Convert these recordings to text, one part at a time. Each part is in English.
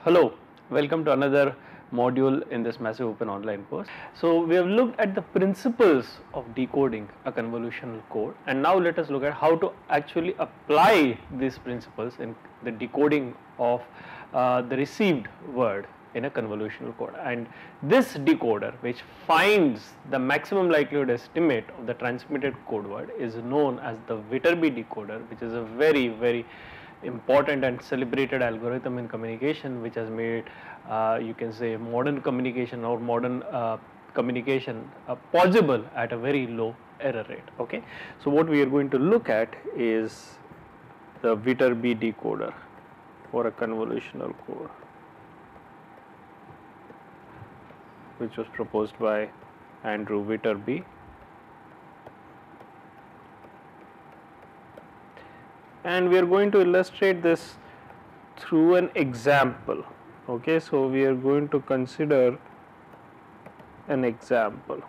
Hello, welcome to another module in this massive open online course. So we have looked at the principles of decoding a convolutional code, and now let us look at how to actually apply these principles in the decoding of the received word in a convolutional code. And this decoder, which finds the maximum likelihood estimate of the transmitted code word, is known as the Viterbi decoder, which is a very, very important and celebrated algorithm in communication, which has made you can say modern communication or modern communication possible at a very low error rate. Okay, so what we are going to look at is the Viterbi decoder for a convolutional code, which was proposed by Andrew Viterbi. And we are going to illustrate this through an example. Okay, so we are going to consider an example,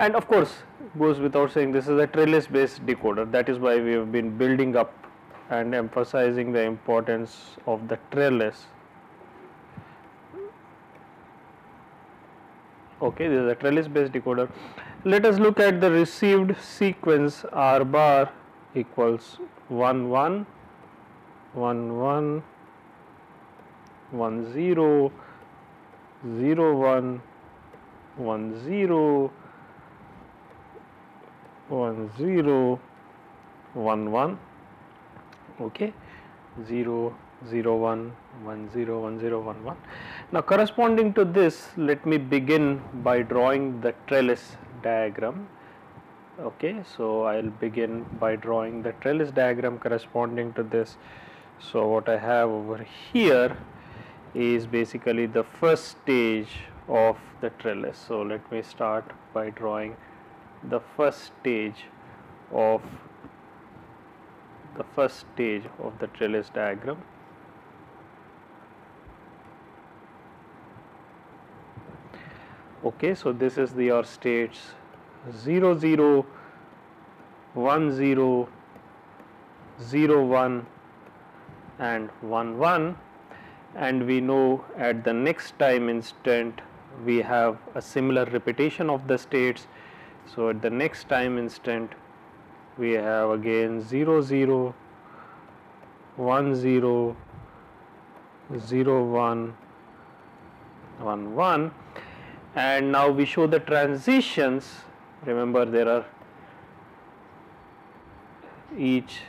and of course goes without saying this is a trellis based decoder. That is why we have been building up and emphasizing the importance of the trellis. Okay, this is a trellis based decoder. Let us look at the received sequence R bar equals 1 1 1 1 0 0 1 1 0 1 0 1 0 1 1, okay, 0 0 1 1 0 1 0 1 1. Now corresponding to this, let me begin by drawing the trellis diagram. Okay, so I will begin by drawing the trellis diagram corresponding to this. So what I have over here is basically the first stage of the trellis. So let me start by drawing the first stage of the trellis diagram. Okay, so this is your stage 0 0 1 0 0 1 and 1 1, and we know at the next time instant we have a similar repetition of the states. So at the next time instant we have again 0 0 1 0 0 1 1 1, and now we show the transitions. Remember, there are each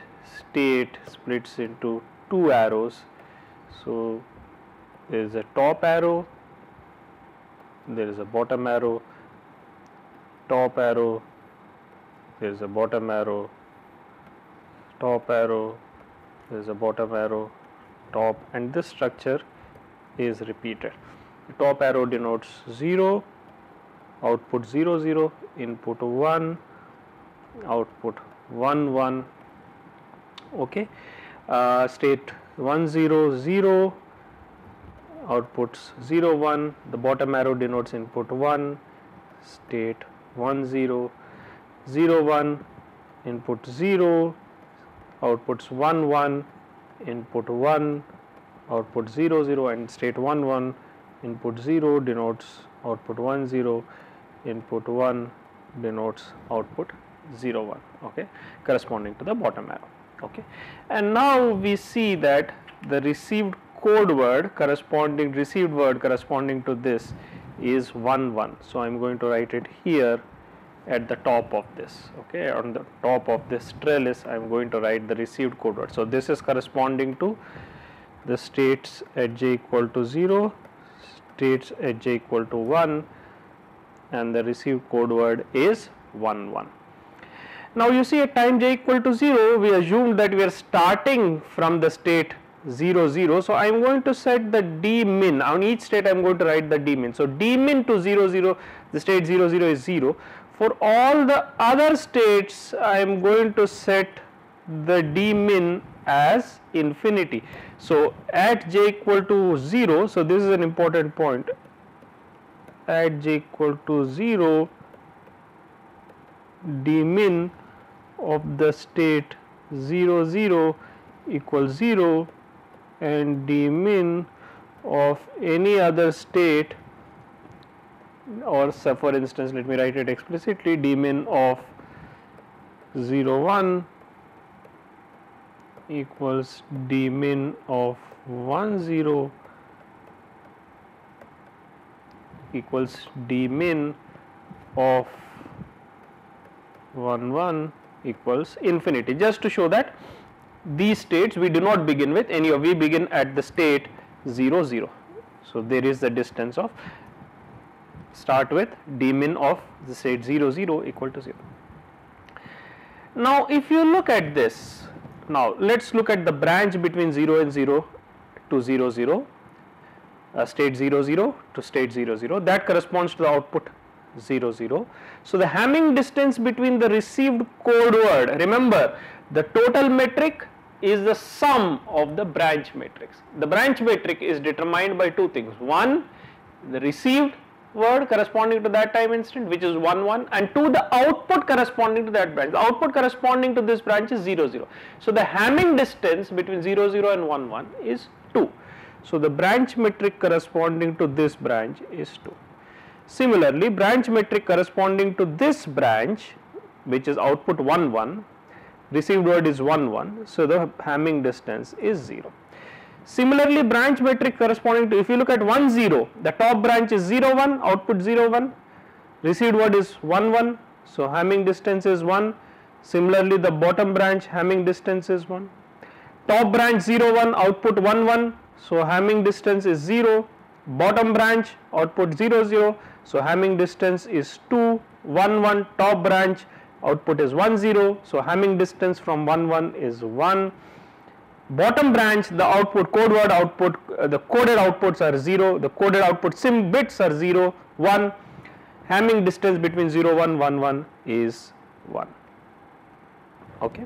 state splits into two arrows. So there is a top arrow, there is a bottom arrow, top arrow, there is a bottom arrow, top arrow, there is a bottom arrow, top, and this structure is repeated. The top arrow denotes 0, output 0 0, input 1, output 1 1, okay, state 1 0 0, outputs 0 1, the bottom arrow denotes input 1, state 1 0, 0 1, input 0, outputs 1 1, input 1, output 0 0, and state 1 1, input 0 denotes output 1 0, input 1 denotes output 0 1, okay, corresponding to the bottom arrow. Okay, and now we see that the received word corresponding to this is 1 1. So I am going to write it here at the top of this, okay, on the top of this trellis I am going to write the received code word. So this is corresponding to the states at j equal to 0, states at j equal to 1, and the received code word is 1 1. Now you see, at time j equal to 0, we assume that we are starting from the state 0 0. So I am going to set the d min, on each state I am going to write the d min. So d min to 0 0, the state 0 0 is 0. For all the other states I am going to set the d min as infinity. So at j equal to 0, so this is an important point, at j equal to 0, d min of the state 0 0 equals 0 and d min of any other state, or so for instance let me write it explicitly, d min of 0 1 equals d min of 1 0 equals d min of 1 1 equals infinity, just to show that these states we do not begin with any of, we begin at the state 0 0. So, there is the distance of start with d min of the state 0 0 equal to 0. Now, if you look at this, now let us look at the branch between 0 and 0 to 0 0, state 0 0 to state 0 0, that corresponds to the output 0 0. So, the Hamming distance between the received code word, remember the total metric is the sum of the branch matrix. The branch matrix is determined by two things, one the received word corresponding to that time instant which is 1 1 and 2 the output corresponding to that branch, the output corresponding to this branch is 0 0. So, the Hamming distance between 0 0 and 1 1 is 2. So, the branch metric corresponding to this branch is 2. Similarly, branch metric corresponding to this branch which is output 1 1, received word is 1 1, so the Hamming distance is 0. Similarly, branch metric corresponding to, if you look at 1 0, the top branch is 0 1, output 0 1, received word is 1 1, so Hamming distance is 1. Similarly, the bottom branch Hamming distance is 1, top branch 0 1, output 1 1, so Hamming distance is 0, bottom branch output 0 0, so Hamming distance is 2, 1 1, top branch output is 1 0, so Hamming distance from 1 1 is 1. Bottom branch the output code word output, the coded outputs are 0, the coded output sim bits are 0, 1, Hamming distance between 0, 1, 1, 1 is 1. Okay.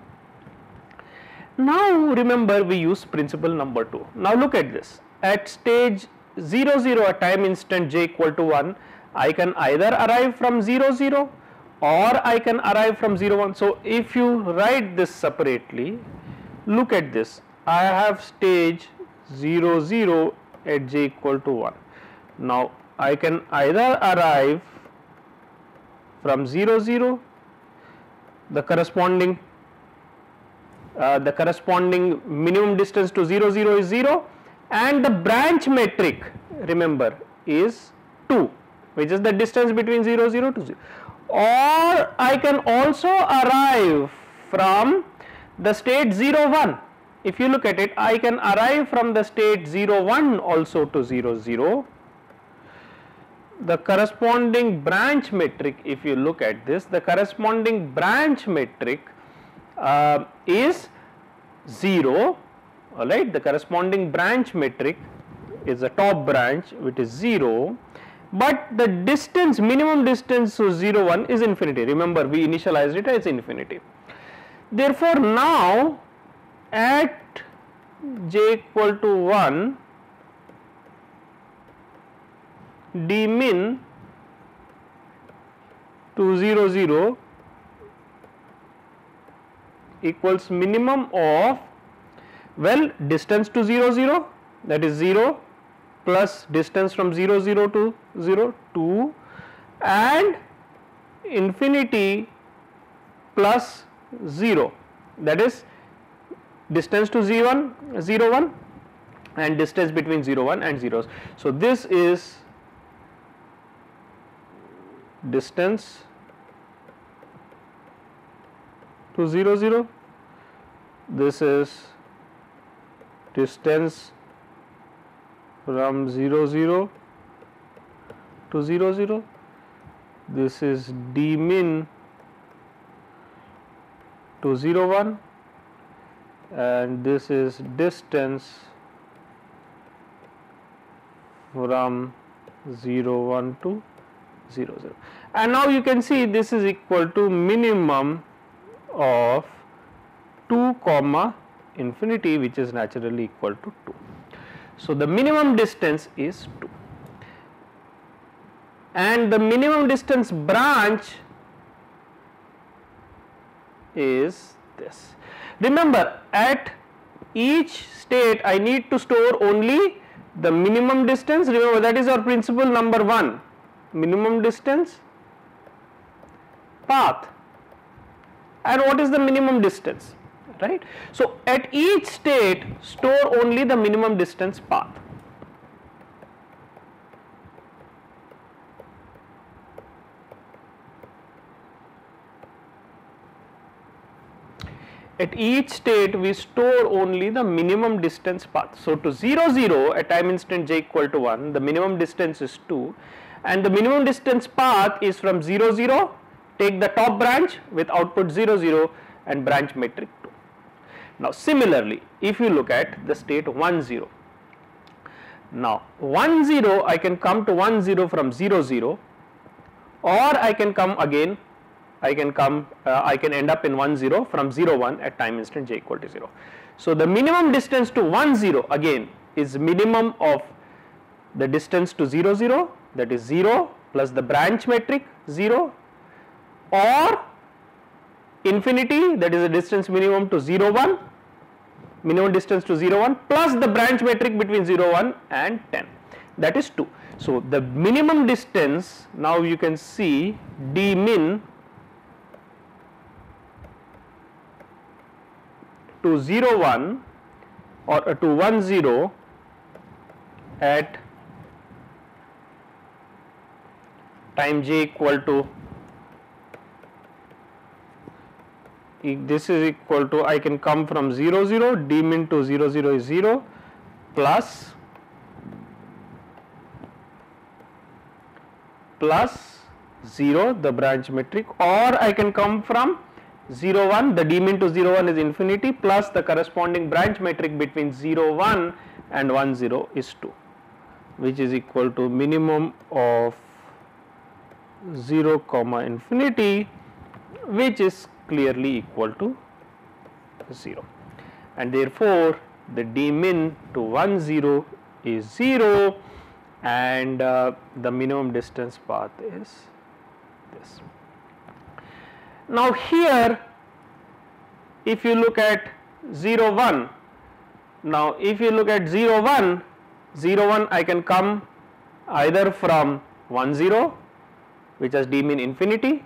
Now remember we use principle number 2. Now look at this, at stage 0, 0 at time instant j equal to 1, I can either arrive from 0, 0 or I can arrive from 0, 1. So, if you write this separately, look at this, I have stage 0, 0 at j equal to 1. Now, I can either arrive from 0, 0, the corresponding minimum distance to 0, 0 is 0. And the branch metric remember is 2, which is the distance between 0 0 to 0, or I can also arrive from the state 0 1. If you look at it, I can arrive from the state 0 1 also to 0 0. The corresponding branch metric, if you look at this, the corresponding branch metric is 0. Alright, the corresponding branch metric is the top branch which is 0, but the distance, minimum distance to 0 1 is infinity. Remember we initialized it as infinity. Therefore, now at j equal to 1, d min to 0 0 equals minimum of, well, distance to 0 0 that is 0 plus distance from 0 0 to 0 2 and infinity plus 0, that is distance to 0 1 and distance between 0 1 and 0. So, this is distance to 0 0, this is distance from 0 0 to 0 0, this is d min to 0 1 and this is distance from 0 1 to 0 0. And now you can see this is equal to minimum of 2 comma infinity, which is naturally equal to 2. So, the minimum distance is 2. and the minimum distance branch is this. Remember, at each state I need to store only the minimum distance. Remember, that is our principle number 1, minimum distance path. And what is the minimum distance, right? So at each state store only the minimum distance path. At each state we store only the minimum distance path. So to 0, 0 at time instant j equal to 1, the minimum distance is 2 and the minimum distance path is from 0, 0, take the top branch with output 0, 0 and branch metric 2. Now similarly, if you look at the state 1, 0, now 1, 0 I can come to 1, 0 from 0, 0 or I can come again, I can end up in 1, 0 from 0, 1 at time instant j equal to 0. So the minimum distance to 1, 0 again is minimum of the distance to 0, 0, that is 0 plus the branch metric 0, or infinity, that is the distance minimum to 0, 1, minimum distance to 0, 1 plus the branch metric between 0, 1 and 10, that is 2. So the minimum distance, now you can see d min to 0, 1 or to 1, 0 at time j equal to, this is equal to, I can come from 0, 0, d min to 0, 0 is 0 plus 0 the branch metric, or I can come from 0, 1, the d min to 0, 1 is infinity plus the corresponding branch metric between 0, 1 and 1, 0 is 2, which is equal to minimum of 0, infinity, which is clearly equal to 0, and therefore the d min to 1, 0 is 0 and the minimum distance path is this. Now here if you look at 0, 1, now if you look at 0, 1, I can come either from 1, 0, which has d min infinity.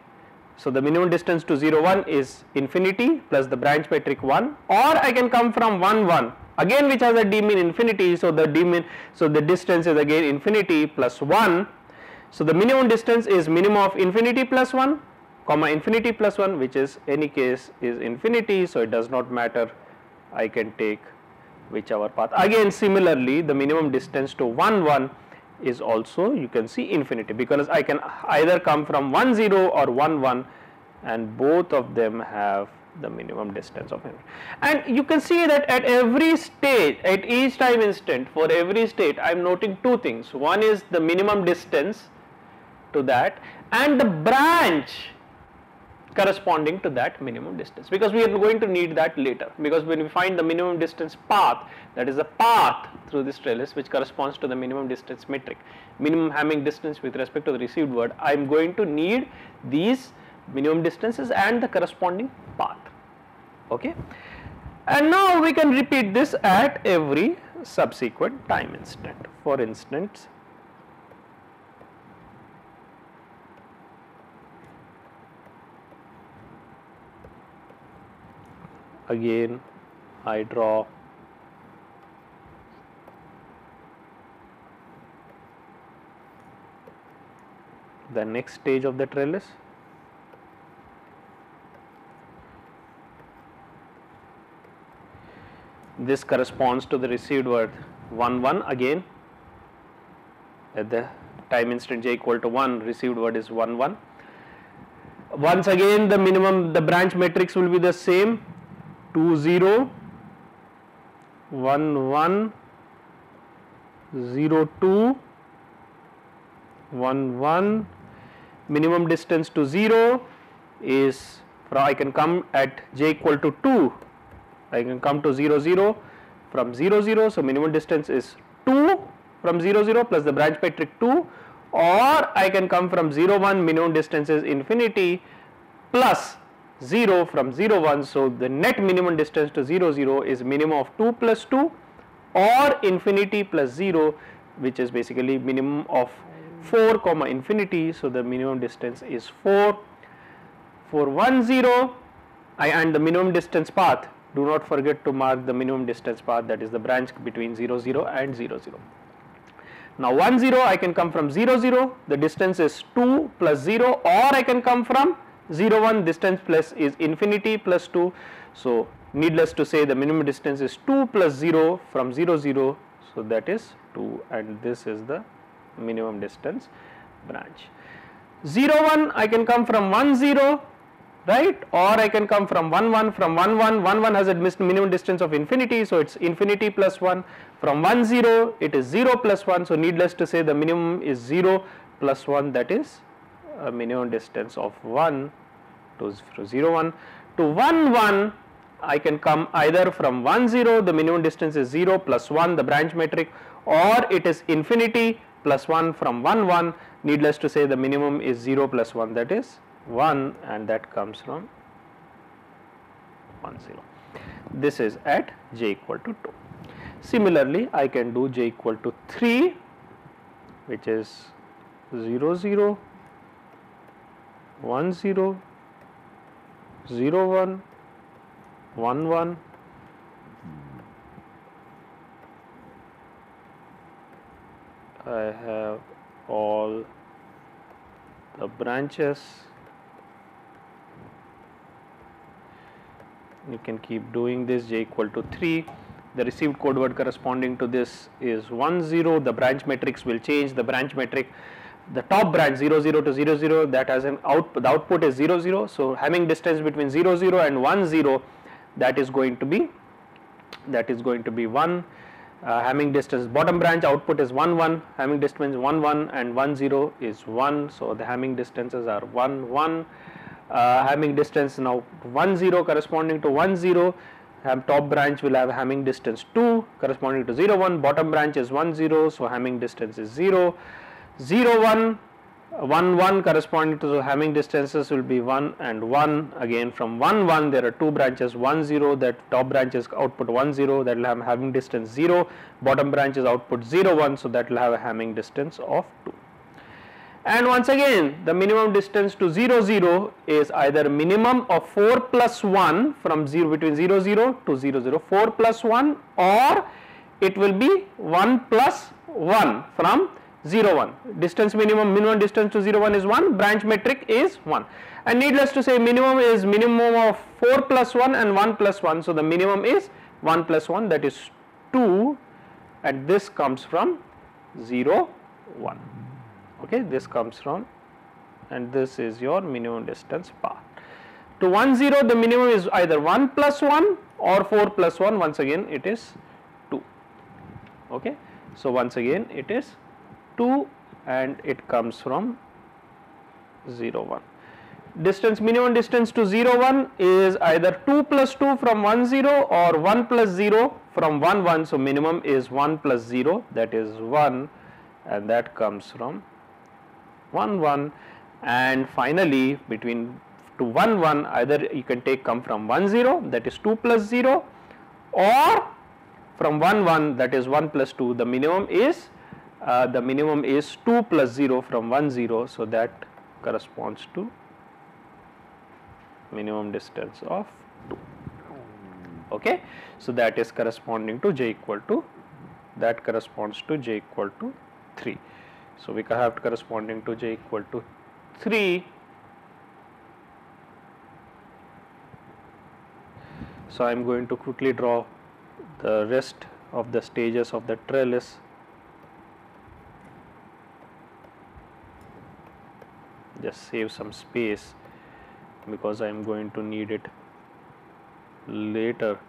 So the minimum distance to 0, 1 is infinity plus the branch metric 1, or I can come from 1, 1 again, which has a d min infinity. So the d min, so the distance is again infinity plus 1. So the minimum distance is minimum of infinity plus 1 comma infinity plus 1, which is any case is infinity. So it does not matter, I can take whichever path. Again similarly, the minimum distance to 1, 1 is also, you can see, infinity, because I can either come from 1, 0 or 1, 1 and both of them have the minimum distance of infinity. And you can see that at every stage, at each time instant for every state, I am noting two things. One is the minimum distance to that and the branch corresponding to that minimum distance, because we are going to need that later, because when we find the minimum distance path, that is the path through this trellis which corresponds to the minimum distance metric, minimum Hamming distance with respect to the received word, I am going to need these minimum distances and the corresponding path, okay. And now we can repeat this at every subsequent time instant. For instance, again I draw the next stage of the trellis. This corresponds to the received word 1, 1 again. At the time instant j equal to 1, received word is 1, 1. Once again the minimum, the branch matrix will be the same, 2, 0, 1, 1, 0, 2, 1, 1. Minimum distance to 0 is, I can come at j equal to 2, I can come to 0, 0 from 0, 0. So minimum distance is 2 from 0, 0 plus the branch metric 2, or I can come from 0, 1, minimum distance is infinity, plus 0 from 0, 1. So the net minimum distance to 0, 0 is minimum of 2 plus 2, or infinity plus 0, which is basically minimum of 4, infinity. So the minimum distance is 4, 4, 1, 0. And the minimum distance path, do not forget to mark the minimum distance path, that is the branch between 0, 0 and 0, 0. Now 1, 0, I can come from 0, 0, the distance is 2 plus 0, or I can come from 0, 1, distance plus is infinity plus 2. So needless to say the minimum distance is 2 plus 0 from 0, 0, so that is 2, and this is the minimum distance branch. 0, 1, I can come from 1, 0, right, or I can come from 1, 1, from 1, 1, 1, 1 has a minimum distance of infinity, so it's infinity plus 1, from 1, 0 it is 0 plus 1, so needless to say the minimum is 0 plus 1, that is a minimum distance of 1 to 0, 1. To 1, 1, I can come either from 1, 0, the minimum distance is 0 plus 1, the branch metric, or it is infinity plus 1 from 1, 1, needless to say the minimum is 0 plus 1, that is 1, and that comes from 1, 0. This is at j equal to 2. Similarly, I can do j equal to 3, which is 0, 0, 1, 0, 0, 1, 1, 1, I have all the branches. You can keep doing this, j equal to 3. The received code word corresponding to this is 1, 0. The branch matrix will change. The branch matrix, the top branch 0, 0 to 0, 0, that has an output, the output is 0, 0. So having distance between 0, 0 and 1, 0, that is going to be 1. Having distance bottom branch output is 1, 1. Having distance 1, 1 and 1, 0 is 1. So the having distances are 1, 1. Hamming distance now 1, 0 corresponding to 1, 0, top branch will have Hamming distance 2 corresponding to 0, 1, bottom branch is 1, 0, so Hamming distance is 0, 0, 1, 1, 1 corresponding to, so Hamming distances will be 1 and 1. Again from 1, 1 there are two branches, 1, 0, that top branch is output 1, 0, that will have Hamming distance 0, bottom branch is output 0, 1, so that will have a Hamming distance of 2. And once again the minimum distance to 0, 0 is either minimum of 4 plus 1 from 0 between 0, 0 to 0, 0, 4 plus 1, or it will be 1 plus 1 from 0, 1. Distance minimum distance to 0, 1 is 1, branch metric is 1, and needless to say minimum is minimum of 4 plus 1 and 1 plus 1, so the minimum is 1 plus 1, that is 2, and this comes from 0, 1. Okay, this comes from, and this is your minimum distance path. To 1, 0, the minimum is either 1 plus 1 or 4 plus 1. Once again, it is 2. Okay, so once again, it is 2, and it comes from 0, 1. Distance minimum distance to 0, 1 is either 2 plus 2 from 1, 0 or 1 plus 0 from 1, 1. So minimum is 1 plus 0, that is 1, and that comes from 1, 1. And finally between to 1, 1, either you can come from 1, 0, that is 2 plus 0, or from 1, 1, that is 1 plus 2. The minimum is 2 plus 0 from 1, 0, so that corresponds to minimum distance of 2. Okay, so that is corresponding to j equal to, that corresponds to j equal to 3. So we have corresponding to j equal to 3. So I am going to quickly draw the rest of the stages of the trellis. Just save some space because I am going to need it later.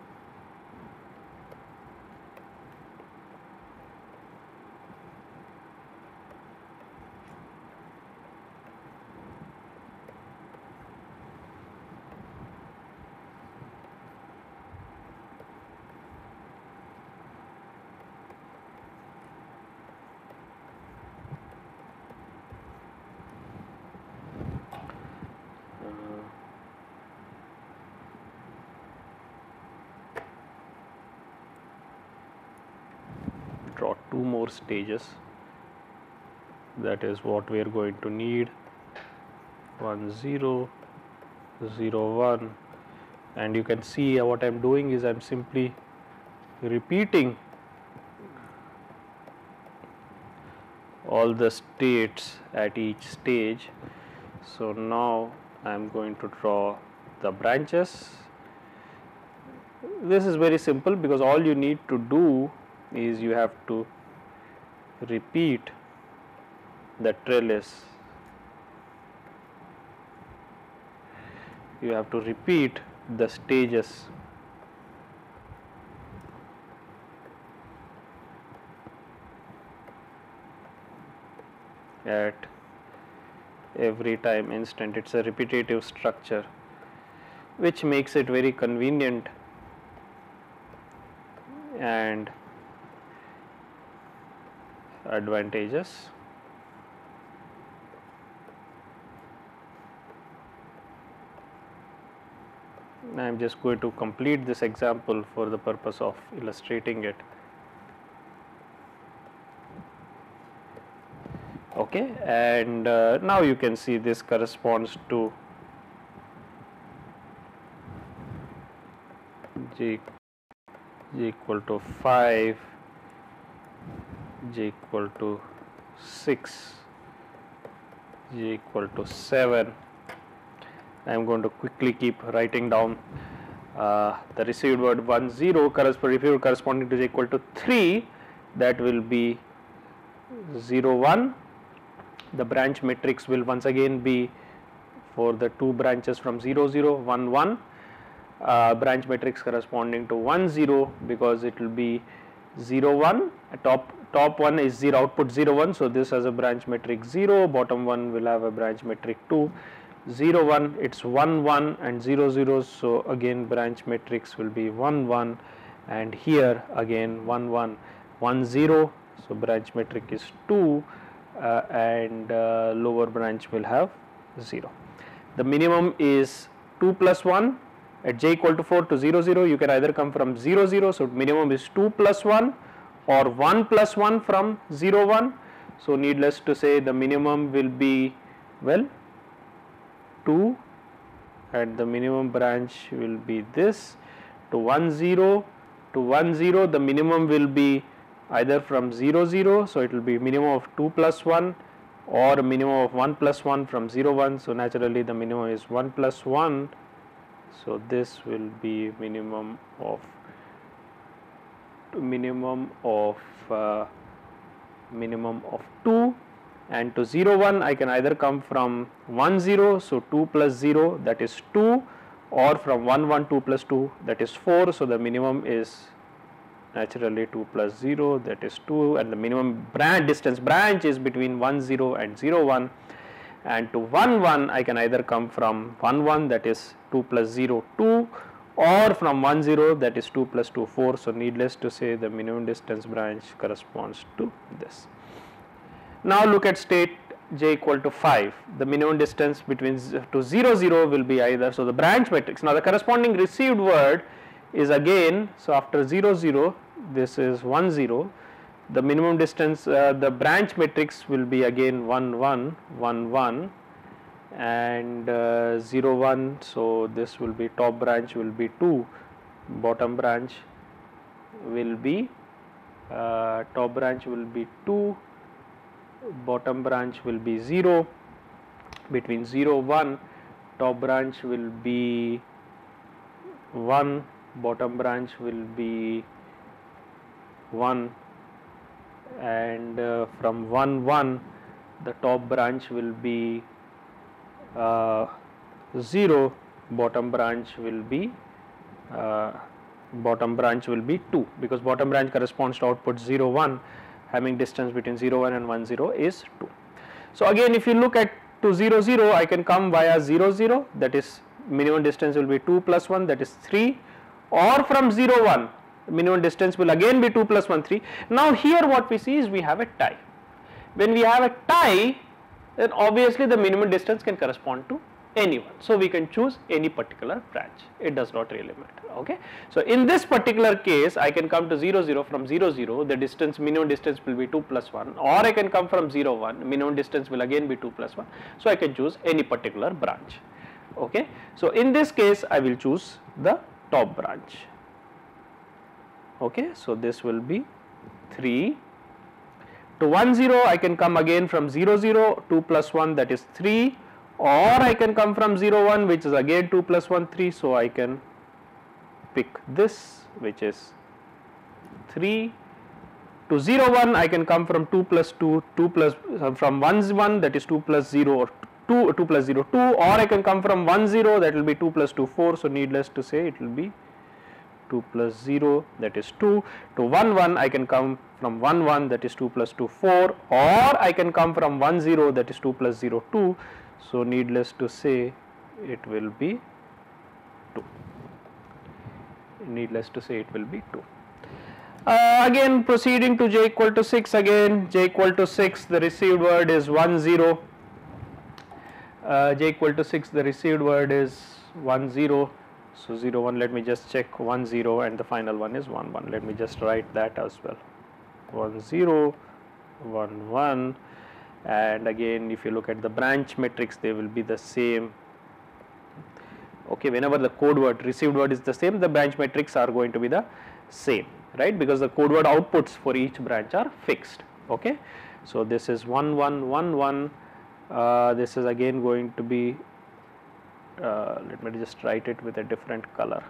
two more stages, that is what we are going to need, 1 0 0 1, and you can see what I am doing is I am simply repeating all the states at each stage. So now I am going to draw the branches. This is very simple because all you need to do is you have to repeat the trellis. You have to repeat the stages. At every time instant, it's a repetitive structure, which makes it very convenient and advantageous. I am just going to complete this example for the purpose of illustrating it. Okay, and now you can see this corresponds to J equal to 5, J equal to 6, J equal to 7. I am going to quickly keep writing down the received word 1 0 corresponding to J equal to 3, that will be 0 1. The branch matrix will once again be for the two branches from 0 0 1 1, branch matrix corresponding to 1 0, because it will be 0 1, top one is 0, output 0 1, so this has a branch matrix 0, bottom one will have a branch matrix 2, 0 1, it's 1 1, and 0 0, so again branch matrix will be 1 1, and here again 1 1, 1 0, so branch matrix is 2. And lower branch will have 0. The minimum is 2 plus 1 at J equal to 4 to 0 0. You can either come from 0 0, so minimum is 2 plus 1, or 1 plus 1 from 0 1. So, needless to say, the minimum will be, well, 2, and the minimum branch will be this, to 1 0, to 1 0, the minimum will be either from 0 0, so it will be minimum of 2 plus 1 or minimum of 1 plus 1 from 0 1, so naturally the minimum is 1 plus 1, so this will be minimum of 2, and to 0 1 I can either come from 1 0, so 2 plus 0 that is 2, or from 1 1, 2 plus 2 that is 4, so the minimum is naturally 2 plus 0 that is 2, and the minimum branch is between 1 0 and 0 1, and to 1 1 I can either come from 1 1 that is 2 plus 0 2, or from 1 0 that is 2 plus 2 4, so needless to say the minimum distance branch corresponds to this. Now look at state J equal to 5, the minimum distance between to 0 0 will be either, so the branch matrix, now the corresponding received word is again, so after 0 0 this is 1 0, the minimum distance, the branch matrix will be again 1 1 1 1 and 0 1, so this will be top branch will be 2, bottom branch will be top branch will be 2, bottom branch will be 0, between 0 1 top branch will be 1, bottom branch will be 1, and from 1 1 the top branch will be 0, bottom branch will be 2, because bottom branch corresponds to output 0 1, having distance between 0 1 and 1 0 is 2. So again, if you look at to 0 0 I can come via 0 0 that is minimum distance will be 2 plus 1 that is 3, or from 0 1 minimum distance will again be 2 plus 1 3. Now here what we see is we have a tie. When we have a tie, then obviously the minimum distance can correspond to anyone. So we can choose any particular branch, it does not really matter, okay. So in this particular case I can come to 0, 0, from 0, 0 the distance, minimum distance will be 2 plus 1, or I can come from 0, 1 minimum distance will again be 2 plus 1. So I can choose any particular branch, okay. So in this case I will choose the top branch, okay. So this will be 3. To 1, 0 I can come again from 0, 0 2 plus 1, that is 3, or I can come from 0, 1 which is again 2 plus 1 3. So I can pick this which is 3. To 0, 1 I can come from 2 plus 2, 2 plus from 1, 1 that is 2 plus 0 2 or I can come from 1, 0 that will be 2 plus 2 4. So needless to say it will be 2 plus 0, that is 2. To 1, 1 I can come from 1, 1 that is 2 plus 2 4, or I can come from 1, 0 that is 2 plus 0 2. So needless to say it will be 2. Needless to say it will be 2. Again proceeding to j equal to 6, again j equal to 6 the received word is 1, 0. J equal to 6 the received word is 1, 0. So 0, 1, let me just check 1, 0 and the final one is 1, 1. Let me just write that as well. 1, 0, 1, 1. And again if you look at the branch matrix they will be the same, okay. Whenever the code word, received word is the same, the branch matrix are going to be the same, right, because the code word outputs for each branch are fixed, okay. So this is 1, 1, 1, 1. This is again going to be, let me just write it with a different color.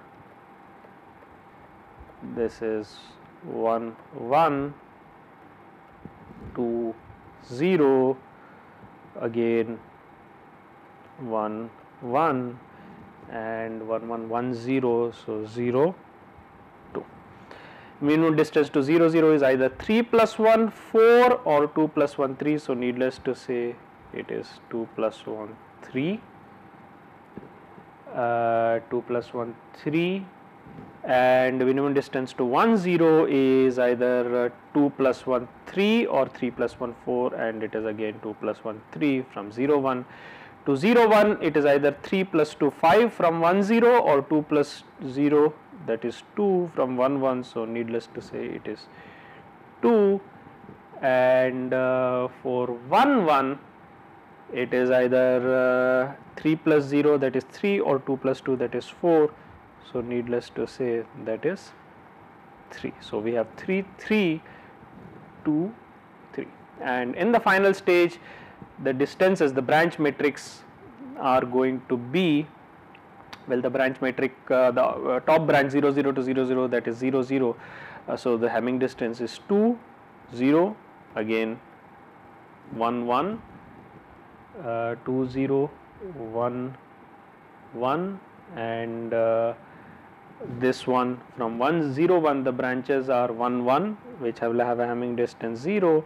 This is 1, 1, 2, 0, again 1, 1 and 1, 1, 1, 0. So 0, 2. Minimum distance to 0, 0 is either 3 plus 1 4 or 2 plus 1 3. So needless to say it is 2 plus 1 3. 2 plus 1 3, and minimum distance to 1, 0 is either 2 plus 1 3 or 3 plus 1 4, and it is again 2 plus 1 3 from 0, 1. To 0, 1 it is either 3 plus 2 5 from 1, 0 or 2 plus 0 that is 2 from 1, 1. So needless to say it is 2, and for 1, 1 it is either 3 plus 0 that is 3 or 2 plus 2 that is 4. So needless to say that is 3. So we have 3, 3, 2, 3, and in the final stage the distances, the branch matrix are going to be, well, the branch matrix, the top branch 0, 0 to 0, 0 that is 0, 0. So the Hamming distance is 2, 0, again 1, 1, 2, 0, 1, 1, and this one from 1, 0, 1 the branches are 1, 1 which will have a Hamming distance 0,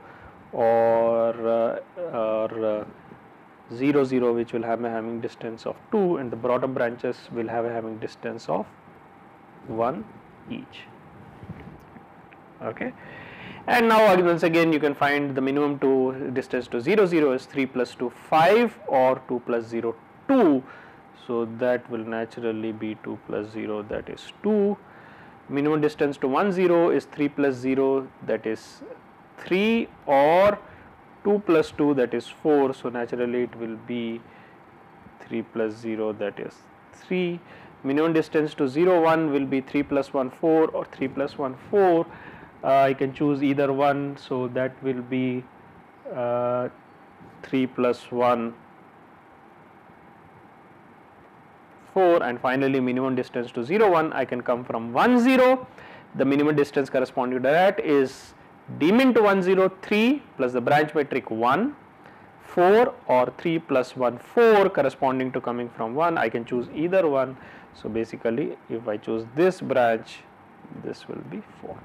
or 0, 0 which will have a Hamming distance of 2, and the broader branches will have a Hamming distance of 1 each, okay. And now once again you can find the minimum to distance to 0, 0 is 3 plus 2 5 or 2 plus 0 2. So that will naturally be 2 plus 0 that is 2. Minimum distance to 1, 0 is 3 plus 0 that is 3 or 2 plus 2 that is 4. So naturally it will be 3 plus 0 that is 3. Minimum distance to 0, 1 will be 3 plus 1 4 or 3 plus 1 4. I can choose either one. So that will be 3 plus 1 4, and finally minimum distance to 0, 1 I can come from 1, 0. The minimum distance corresponding to that is d min to 1, 0 3 plus the branch matrix 1, 4 or 3 plus 1 4 corresponding to coming from 1. I can choose either one. So basically if I choose this branch this will be 4,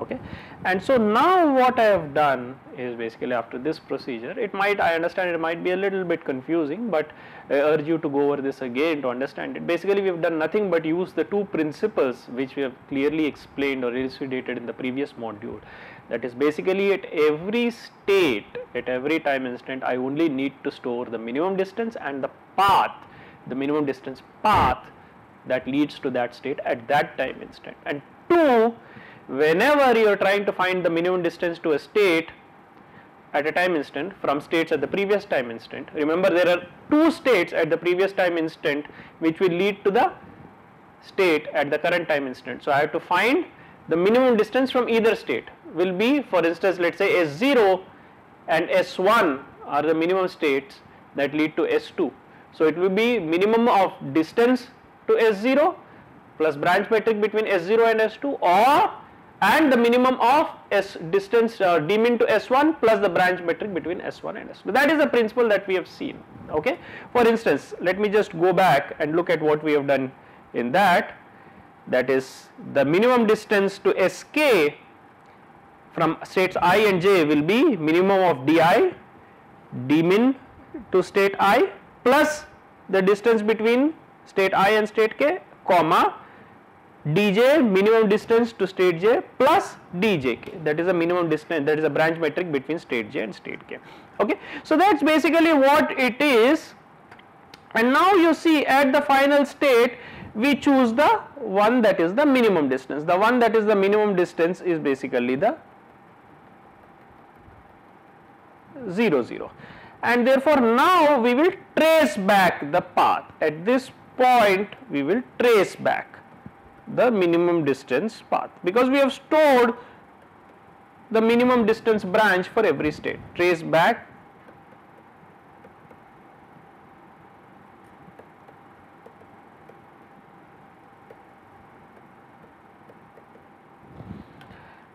okay. And so now what I have done is basically after this procedure, it might, I understand it might be a little bit confusing, but I urge you to go over this again to understand it. Basically we have done nothing but use the two principles which we have clearly explained or elucidated in the previous module. That is basically at every state, at every time instant I only need to store the minimum distance and the path the minimum distance path that leads to that state at that time instant. And two, whenever you are trying to find the minimum distance to a state at a time instant from states at the previous time instant, remember there are two states at the previous time instant which will lead to the state at the current time instant. So I have to find the minimum distance from either state will be, for instance, let us say S0 and S1 are the minimum states that lead to S2. So it will be minimum of distance to S0 plus branch metric between S0 and S2, or and the minimum of S distance dmin to S1 plus the branch metric between S1 and S2. That is the principle that we have seen. Okay. For instance, let me just go back and look at what we have done in that. That is, the minimum distance to Sk from states I and j will be minimum of di dmin to state I plus the distance between state I and state k, comma dj minimum distance to state j plus djk, that is a minimum distance, that is a branch metric between state j and state k. Okay. So that is basically what it is, and now you see at the final state we choose the one that is the minimum distance. The one that is the minimum distance is basically the 0, 0, and therefore now we will trace back the path. At this point we will trace back the minimum distance path because we have stored the minimum distance branch for every state. Trace back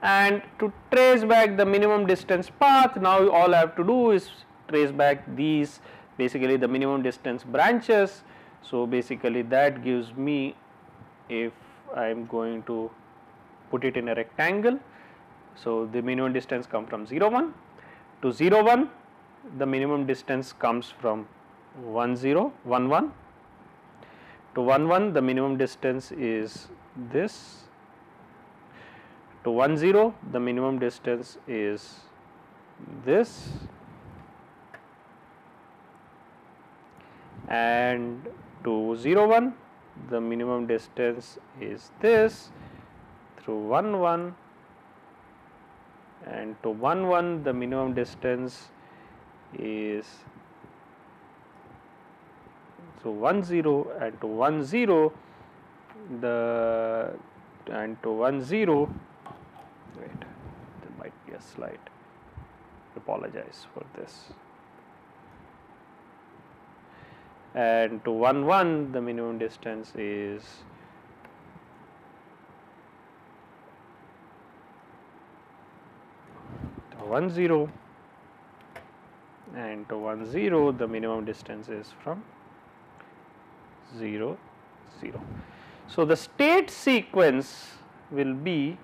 and to trace back the minimum distance path, now all I have to do is trace back these basically the minimum distance branches. So basically that gives me, if I am going to put it in a rectangle, so the minimum distance comes from 0, 1 to 0, 1, the minimum distance comes from 1, 0, 1, 1 to 1, 1, the minimum distance is this, to 1, 0 the minimum distance is this, and to 0, 1 the minimum distance is this, through 1, 1 and to 1, 1 the minimum distance is through 1, 0 and to 1, 0 the and to 1, 0. Wait, there might be a slide, apologize for this, and to 1, 1 the minimum distance is to 1, 0 and to 1, 0 the minimum distance is from 0, 0. So the state sequence will be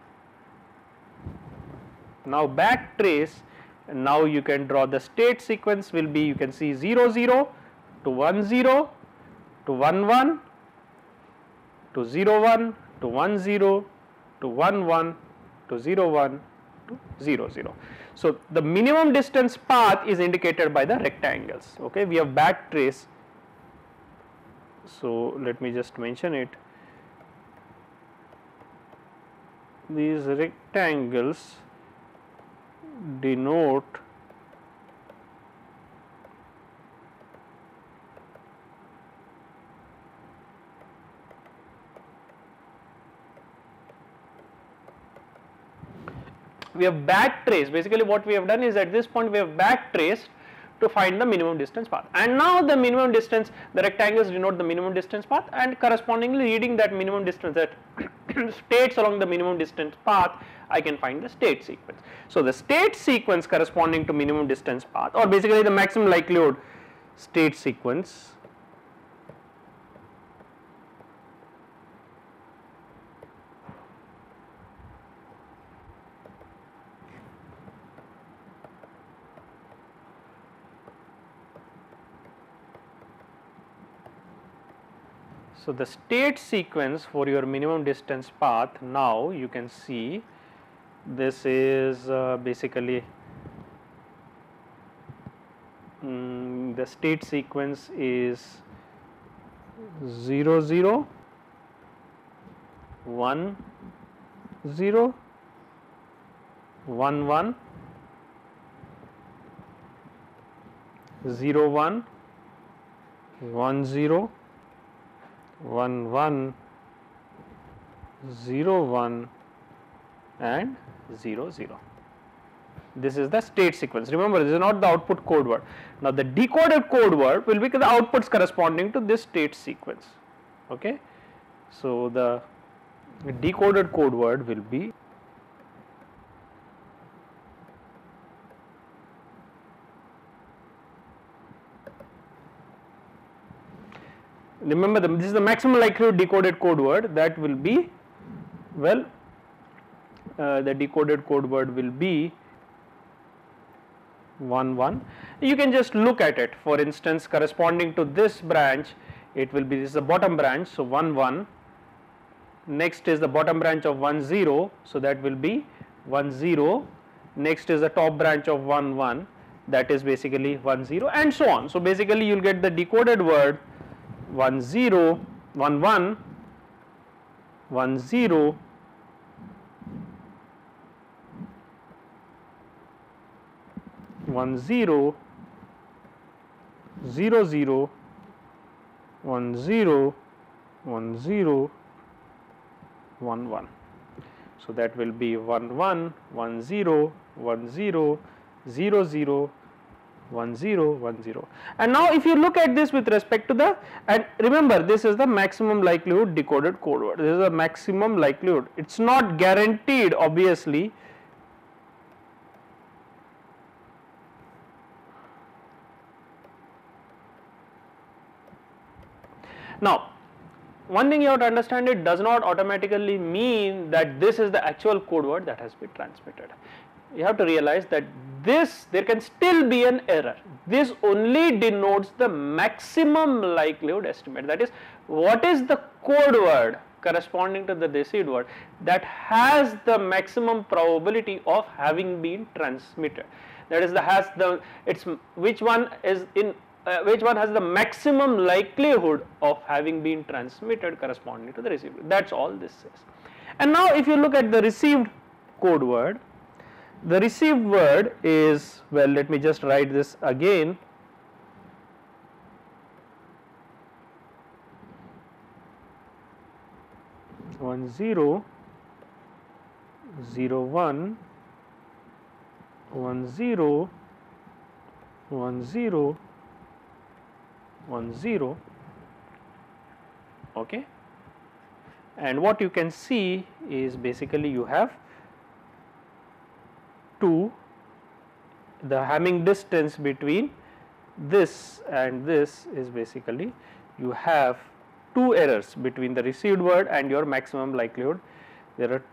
now backtrace, and now you can draw the state sequence will be, you can see 0, 0 to 1, 0 to 1, 1 to 0, 1 to 1, 0 to 1, 1 to 0, 1 to 0, 0. So the minimum distance path is indicated by the rectangles. Okay, we have backtrace. So let me just mention it. These rectangles denote we have backtraced. Basically what we have done is at this point we have backtraced to find the minimum distance path, and now the minimum distance, the rectangles denote the minimum distance path, and correspondingly reading that minimum distance, that states along the minimum distance path, I can find the state sequence. So the state sequence corresponding to minimum distance path, or basically the maximum likelihood state sequence, so the state sequence for your minimum distance path, now you can see this is basically the state sequence is 0, 1, 0, 1, 1, 0, 1, 1, 0, 1, 1, 0, 1, and 0, 0. This is the state sequence. Remember, this is not the output code word. Now, the decoded code word will be the outputs corresponding to this state sequence. Okay. So, the decoded code word will be remember, this is the maximum likelihood decoded code word that will be, well, the decoded code word will be 1, 1. You can just look at it. For instance, corresponding to this branch, it will be, this is the bottom branch, so 1, 1. Next is the bottom branch of 1, 0, so that will be 1, 0. Next is the top branch of 1, 1, that is basically 1, 0, and so on. So basically, you'll get the decoded word 1, 0, 1, 1, 1, 0. 1, 0, 0, 0, 1, 0, 1, 0, 1, 0, 1, 1. So that will be 1, 1, 1, 0, 1, 0, 0, 0, 1, 0, 1, 0. And now, if you look at this with respect to the, and remember, this is the maximum likelihood decoded code word. This is the maximum likelihood. It's not guaranteed, obviously. Now, one thing you have to understand, it does not automatically mean that this is the actual code word that has been transmitted. You have to realize that this, there can still be an error. This only denotes the maximum likelihood estimate. That is, what is the code word corresponding to the received word that has the maximum probability of having been transmitted. That is, which one has the maximum likelihood of having been transmitted corresponding to the received. That's all this says. And now, if you look at the received code word, the received word is, well, let me just write this again. One, 0, 0, 1, 1, 0, 1, 0, 1, 0, okay. And what you can see is basically you have 2, the Hamming distance between this and this is basically you have 2 errors between the received word and your maximum likelihood. There are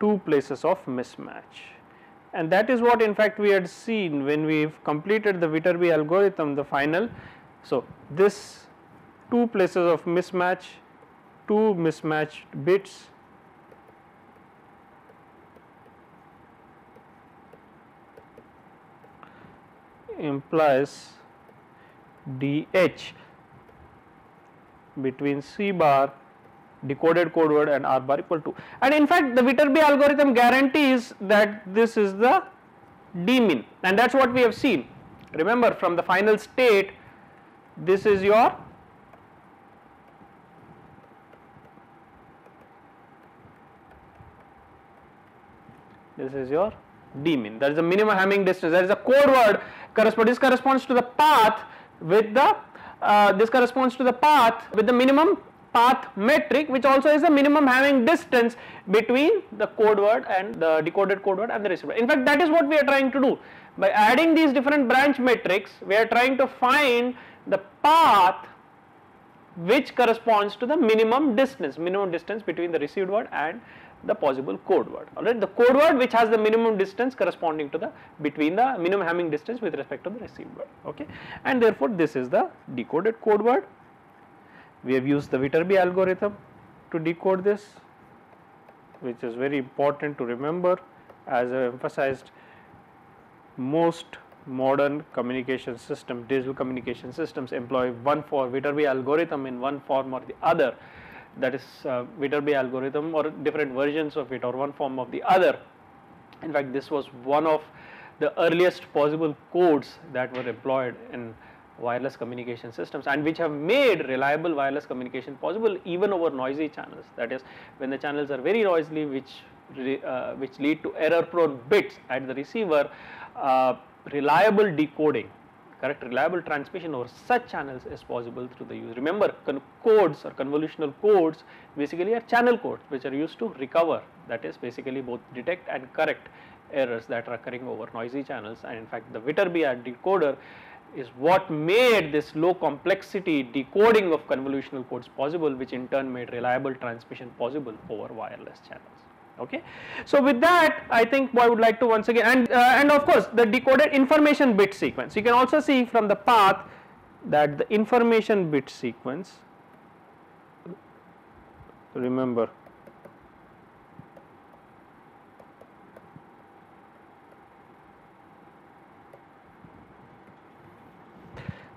2 places of mismatch. And that is what in fact we had seen when we have completed the Viterbi algorithm, the final. So, this 2 places of mismatch, 2 mismatched bits, implies DH between C bar, decoded code word, and R bar equal to. And in fact, the Viterbi algorithm guarantees that this is the D mean, and that is what we have seen. Remember, from the final state, this is your D mean. That is the minimum Hamming distance. That is the code word corresponding. This corresponds to the path with the minimum path metric, which also is the minimum Hamming distance between the code word and the decoded code word and the received word. In fact, that is what we are trying to do. By adding these different branch metrics, we are trying to find the path which corresponds to the minimum distance between the received word and the possible code word. Alright, the code word which has the minimum distance corresponding to the minimum Hamming distance with respect to the received word. Okay, and therefore this is the decoded code word. We have used the Viterbi algorithm to decode this, which is very important to remember. As I emphasized, most modern communication systems, digital communication systems employ one for Viterbi algorithm in one form or the other. That is Viterbi algorithm or different versions of it or one form of the other. In fact, this was one of the earliest possible codes that were employed in wireless communication systems and which have made reliable wireless communication possible even over noisy channels. That is, when the channels are very noisy, which lead to error prone bits at the receiver, reliable decoding, correct reliable transmission over such channels is possible through the use. Remember, codes or convolutional codes basically are channel codes which are used to recover, that is basically both detect and correct errors that are occurring over noisy channels. And in fact, the Viterbi decoder is what made this low complexity decoding of convolutional codes possible, which in turn made reliable transmission possible over wireless channels. Okay. So, with that I think I would like to once again and of course the decoded information bit sequence. You can also see from the path that the information bit sequence, remember,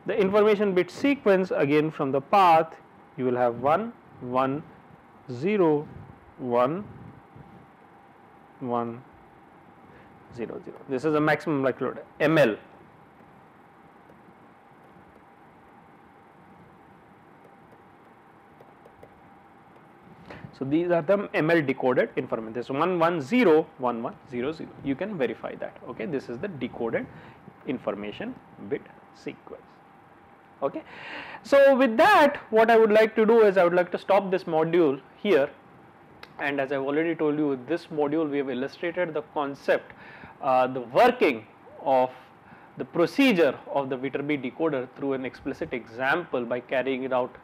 the information bit sequence again from the path you will have 1 1 0 1 1 0 0. This is the maximum likelihood ML. So, these are the ML decoded information. This 1 1 0 1 1 0 0. You can verify that. Okay, this is the decoded information bit sequence. Okay, so with that, what I would like to do is I would like to stop this module here. And as I have already told you, with this module we have illustrated the concept, the working of the procedure of the Viterbi decoder through an explicit example by carrying it out,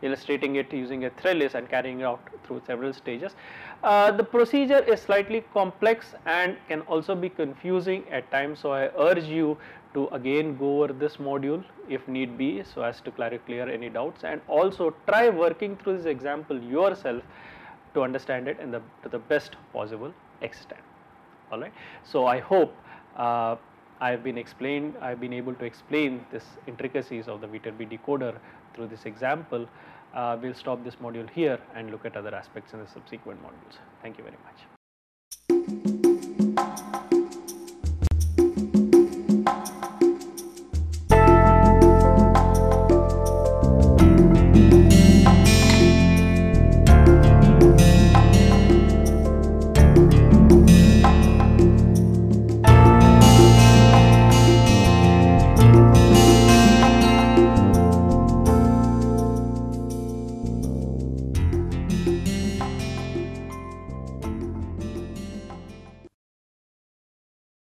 illustrating it using a trellis and carrying it out through several stages. The procedure is slightly complex and can also be confusing at times, so I urge you to again go over this module if need be so as to clear any doubts, and also try working through this example yourself to understand it in the to the best possible extent. All right. So I hope I have been able to explain this intricacies of the Viterbi decoder through this example. We'll stop this module here and look at other aspects in the subsequent modules. Thank you very much.